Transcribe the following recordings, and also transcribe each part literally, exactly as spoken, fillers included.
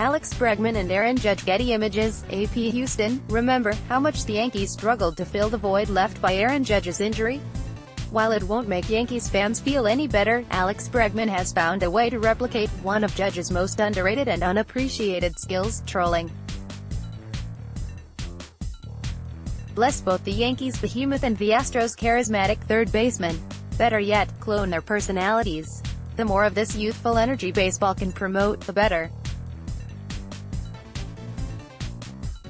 Alex Bregman and Aaron Judge. Getty Images, A P Houston. Remember how much the Yankees struggled to fill the void left by Aaron Judge's injury? While it won't make Yankees fans feel any better, Alex Bregman has found a way to replicate one of Judge's most underrated and unappreciated skills, trolling. Bless both the Yankees' behemoth and the Astros' charismatic third baseman. Better yet, clone their personalities. The more of this youthful energy baseball can promote, the better.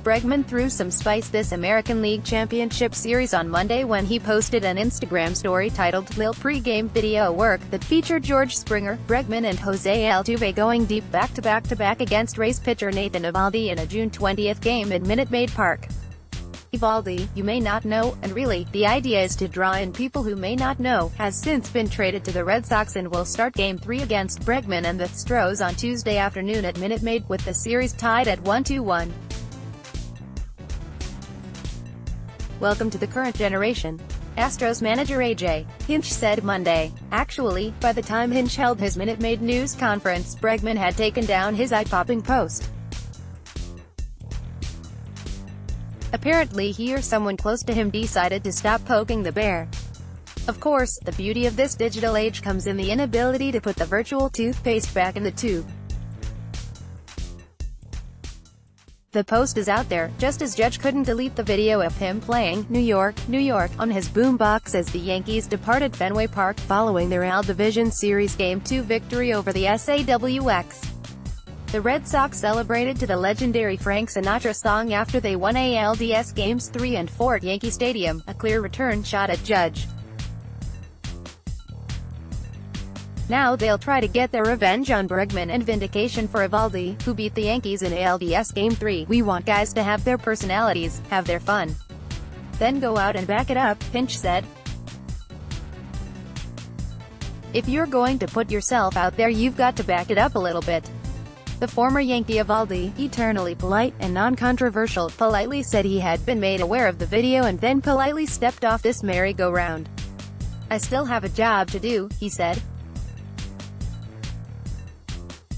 Bregman threw some spice this American League Championship Series on Monday when he posted an Instagram story titled "Lil" pre-game video work that featured George Springer, Bregman and Jose Altuve going deep back-to-back-to-back against Rays pitcher Nathan Eovaldi in a June twentieth game at Minute Maid Park. Eovaldi, you may not know, and really, the idea is to draw in people who may not know, has since been traded to the Red Sox and will start Game three against Bregman and the Astros on Tuesday afternoon at Minute Maid, with the series tied at one to one. Welcome to the current generation. Astros manager A J Hinch said Monday. Actually, by the time Hinch held his Minute Maid news conference, Bregman had taken down his eye-popping post. Apparently he or someone close to him decided to stop poking the bear. Of course, the beauty of this digital age comes in the inability to put the virtual toothpaste back in the tube. The post is out there, just as Judge couldn't delete the video of him playing "New York, New York" on his boombox as the Yankees departed Fenway Park, following their A L Division Series Game two victory over the S A W X. The Red Sox celebrated to the legendary Frank Sinatra song after they won A L D S Games three and four at Yankee Stadium, a clear return shot at Judge. Now they'll try to get their revenge on Bregman and vindication for Eovaldi, who beat the Yankees in A L D S Game three. We want guys to have their personalities, have their fun. Then go out and back it up, Hinch said. If you're going to put yourself out there, you've got to back it up a little bit. The former Yankee Eovaldi, eternally polite and non-controversial, politely said he had been made aware of the video and then politely stepped off this merry-go-round. "I still have a job to do," he said.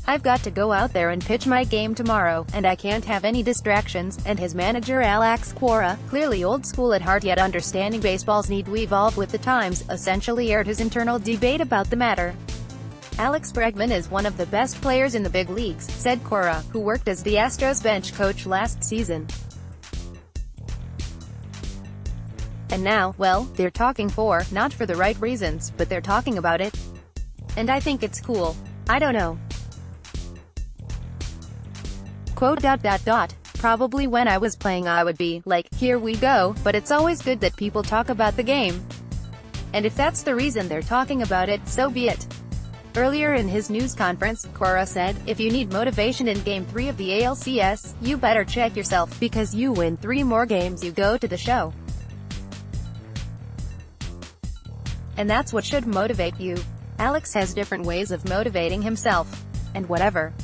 "I've got to go out there and pitch my game tomorrow, and I can't have any distractions," and his manager Alex Cora, clearly old school at heart yet understanding baseball's need to evolve with the times, essentially aired his internal debate about the matter. "Alex Bregman is one of the best players in the big leagues," said Cora, who worked as the Astros bench coach last season. "And now, well, they're talking for, not for the right reasons, but they're talking about it. And I think it's cool. I don't know. Quote, dot, dot, dot. Probably when I was playing I would be like, here we go, but it's always good that people talk about the game. And if that's the reason they're talking about it, so be it." Earlier in his news conference, Cora said, "If you need motivation in Game three of the A L C S, you better check yourself, because you win three more games you go to the show. And that's what should motivate you. Alex has different ways of motivating himself. And whatever.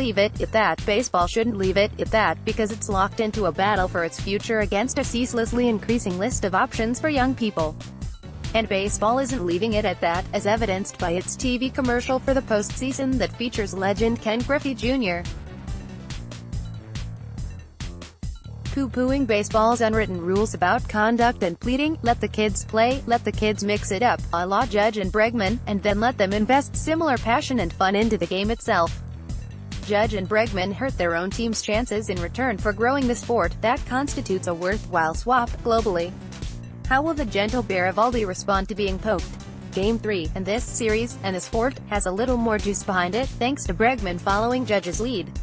Leave it at that. Baseball shouldn't leave it at that, because it's locked into a battle for its future against a ceaselessly increasing list of options for young people. And baseball isn't leaving it at that, as evidenced by its T V commercial for the postseason that features legend Ken Griffey Junior poo-pooing baseball's unwritten rules about conduct and pleading, let the kids play, let the kids mix it up, a la Judge and Bregman, and then let them invest similar passion and fun into the game itself. Judge and Bregman hurt their own team's chances in return for growing the sport that constitutes a worthwhile swap globally. How will the gentle bear Eovaldi respond to being poked? Game three, in this series, and the sport, has a little more juice behind it, thanks to Bregman following Judge's lead.